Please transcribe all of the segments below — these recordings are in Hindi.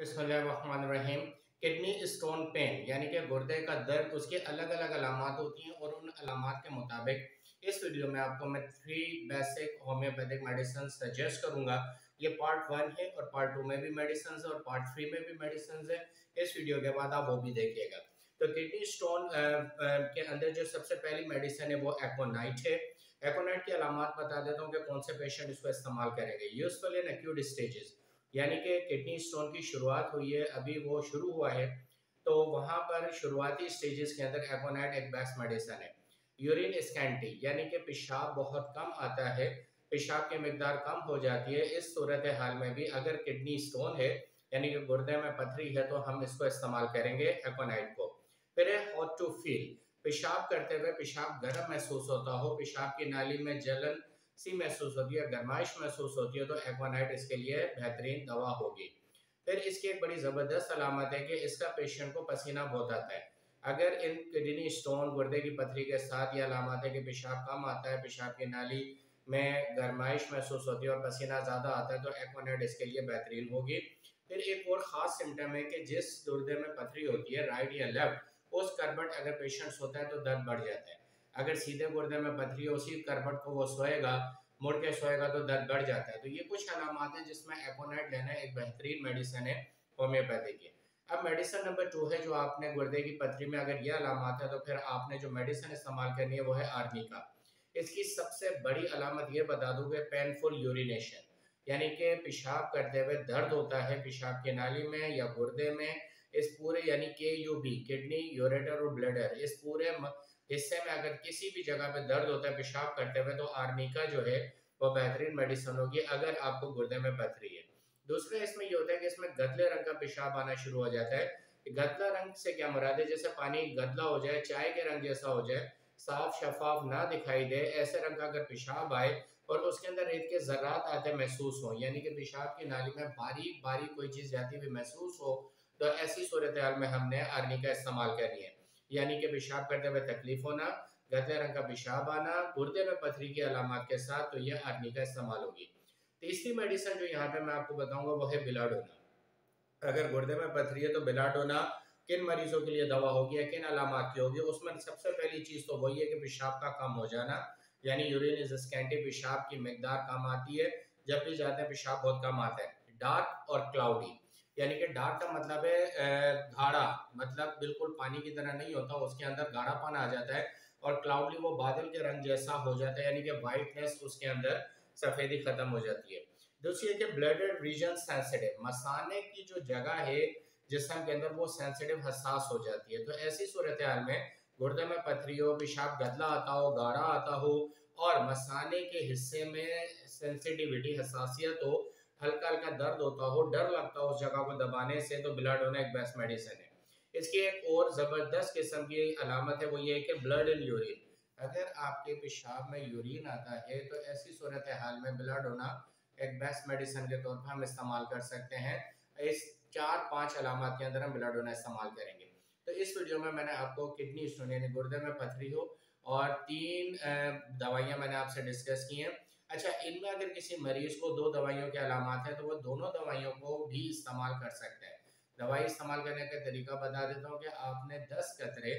बिस्मिल्लाहिर्रहमानिर्रहीम। किडनी स्टोन पेन यानी कि गुर्दे का दर्द, उसके अलग अलग अलामत होती हैं और उन अलामत के मुताबिक इस वीडियो में आपको मैं 3 बेसिक होम्योपैथिक मेडिसिन सजेस्ट करूंगा। ये पार्ट 1 है और पार्ट 2 में भी मेडिसिन है और पार्ट 3 में भी मेडिसिन है। इस वीडियो के बाद आप वो भी देखिएगा। तो किडनी स्टोन के अंदर जो सबसे पहली मेडिसिन है वो एकोनाइट है। एकोनाइट की अलामत बता देता हूँ कि कौन से पेशेंट इसको इस्तेमाल करेंगे। यूजफुल इन एक्यूट स्टेजेस यानी कि किडनी स्टोन की शुरुआत हुई है, अभी वो शुरू हुआ है, तो वहाँ पर शुरुआती स्टेजेस के अंदर एकोनाइट एक बेस्ट मेडिसिन है। यूरिन स्कैंटी यानी कि पेशाब बहुत कम आता है, पेशाब की मकदार कम हो जाती है। इस सूरत हाल में भी अगर किडनी स्टोन है यानी कि गुर्दे में पथरी है तो हम इसको इस्तेमाल करेंगे एकोनाइट को। फिर है हॉट टू फील, पेशाब करते हुए पेशाब गर्म महसूस होता हो, पेशाब की नाली में जलन सी महसूस होती है, गर्माइश महसूस होती है, तो एकोनाइट इसके लिए बेहतरीन दवा होगी। फिर इसकी एक बड़ी ज़बरदस्त अलामत है कि इसका पेशेंट को पसीना बहुत आता है। अगर इन किडनी स्टोन गुर्दे की पथरी के साथ यह अलामत है कि पेशाब कम आता है, पेशाब की नाली में गर्माइश महसूस होती है और पसीना ज़्यादा आता है, तो एकोनाइट इसके लिए बेहतरीन होगी। फिर एक और ख़ास सिम्टम है कि जिस गुर्दे में पथरी होती है, राइट या लेफ्ट, उस करबट अगर पेशेंट सोता है तो दर्द बढ़ जाता है। अगर सीधे गुर्दे में पथरी हो, उसी करबट को वो सोएगा, मुड़ के सोएगा तो दर्द बढ़ जाता है। तो ये कुछ अलामत हैं जिसमें एकोनाइट लेना एक बेहतरीन मेडिसिन है होम्योपैथी की। अब मेडिसिन नंबर 2 है जो आपने गुर्दे की पथरी में अगर ये अलामत है तो फिर आपने जो मेडिसिन इस्तेमाल करनी है वो है आर्निका। इसकी सबसे बड़ी अलामत ये बता दूँ कि पेनफुल यूरिनेशन यानी कि पेशाब करते हुए दर्द होता है, पेशाब की नाली में या गुर्दे में। इस पूरे यानी KUB किडनी यूरेटर और ब्लडर, इस पूरे हिस्से में अगर किसी भी जगह पे दर्द होता है पेशाब करते हुए तो आर्निका जो है वो बेहतरीन मेडिसिन होगी अगर आपको गुर्दे में पथरी है। दूसरे इसमें ये होता है कि इसमें गदले रंग का पेशाब आना शुरू हो जाता है। गदला रंग से क्या मुराद है? जैसे पानी गदला हो जाए, चाय के रंग जैसा हो जाए, साफ शफाफ ना दिखाई दे, ऐसे रंग का अगर पेशाब आए और उसके अंदर रेत के ज़रात आते महसूस हों यानी कि पेशाब की नाली में बारीक बारीक कोई चीज़ जाती हुई महसूस हो, तो ऐसी सूरत हाल में हमने आर्निका इस्तेमाल करनी है। यानी कि पेशाब करते हुए तकलीफ होना, गदले रंग का पेशाब आना, गुर्दे में पथरी की अलामत के साथ, तो ये आर्निका इस्तेमाल होगी। तीसरी मेडिसिन जो यहाँ पे मैं आपको बताऊंगा वो है बेलाडोना। अगर गुर्दे में पथरी है तो बेलाडोना किन मरीजों के लिए दवा होगी या किन अलामत की होगी? उसमें सबसे पहली चीज़ तो वही है कि पेशाब का कम हो जाना यानी यूरिन स्कैंटी, पेशाब की मकदार कम आती है, जब भी जाते हैं पेशाब बहुत कम आता है। डार्क और क्लाउडी यानी कि डार्क का मतलब है गाढ़ा, मतलब बिल्कुल पानी की तरह नहीं होता, उसके अंदर गाढ़ापन आ जाता है। और क्लाउडली वो बादल के रंग जैसा हो जाता है यानी कि वाइटनेस, उसके अंदर सफ़ेदी ख़त्म हो जाती है। दूसरी है कि ब्लडेड रीजन सेंसिटिव, मसाने की जो जगह है जिसम के अंदर वो सेंसिटिव हसास हो जाती है। तो ऐसी सूरत हाल में गुर्दे में पथरी हो, पेशाब गदला आता हो, गाढ़ा आता हो और मसाने के हिस्से में सेंसिटिविटी हसासियत हो, हल्का हल्का दर्द होता हो, डर लगता हो उस जगह को दबाने से, तो बेलाडोना एक बेस्ट मेडिसिन है। इसकी एक और ज़बरदस्त किस्म की अलामत है वो ये है कि ब्लड इन यूरिन, अगर आपके पेशाब में यूरिन आता है तो ऐसी सूरत हाल में बेलाडोना एक बेस्ट मेडिसिन के तौर पर हम इस्तेमाल कर सकते हैं। इस 4-5 अलामत के अंदर हम बेलाडोना इस्तेमाल करेंगे। तो इस वीडियो में मैंने आपको किडनी स्टोन यानी गुर्दे में पथरी हो और 3 दवाइयाँ मैंने आपसे डिस्कस की हैं। अच्छा, इनमें अगर किसी मरीज को 2 दवाइयों के अलामत हैं तो वो दोनों दवाइयों को भी इस्तेमाल कर सकता है। दवाई इस्तेमाल करने का तरीका बता देता हूँ कि आपने 10 कतरे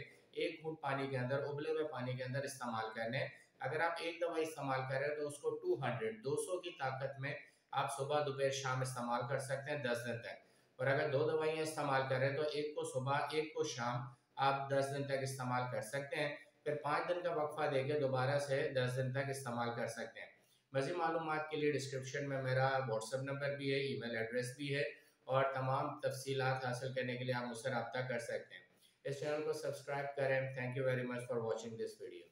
1 घूंट पानी के अंदर, उबले हुए पानी के अंदर इस्तेमाल करने। अगर आप एक दवाई इस्तेमाल कर रहे हैं तो उसको 200 की ताकत में आप सुबह दोपहर शाम इस्तेमाल कर सकते हैं 10 दिन तक। और अगर 2 दवाइयाँ इस्तेमाल कर रहे हैं तो एक को सुबह एक को शाम आप 10 दिन तक इस्तेमाल कर सकते हैं। फिर 5 दिन का वक्फा देके दोबारा से 10 दिन तक इस्तेमाल कर सकते हैं। मज़ीद मालूमात के लिए डिस्क्रिप्शन में मेरा व्हाट्सअप नंबर भी है, ईमेल एड्रेस भी है और तमाम तफसीलात हासिल करने के लिए आप मुझसे रब्ता कर सकते हैं। इस चैनल को सब्सक्राइब करें। Thank you very much for watching this video.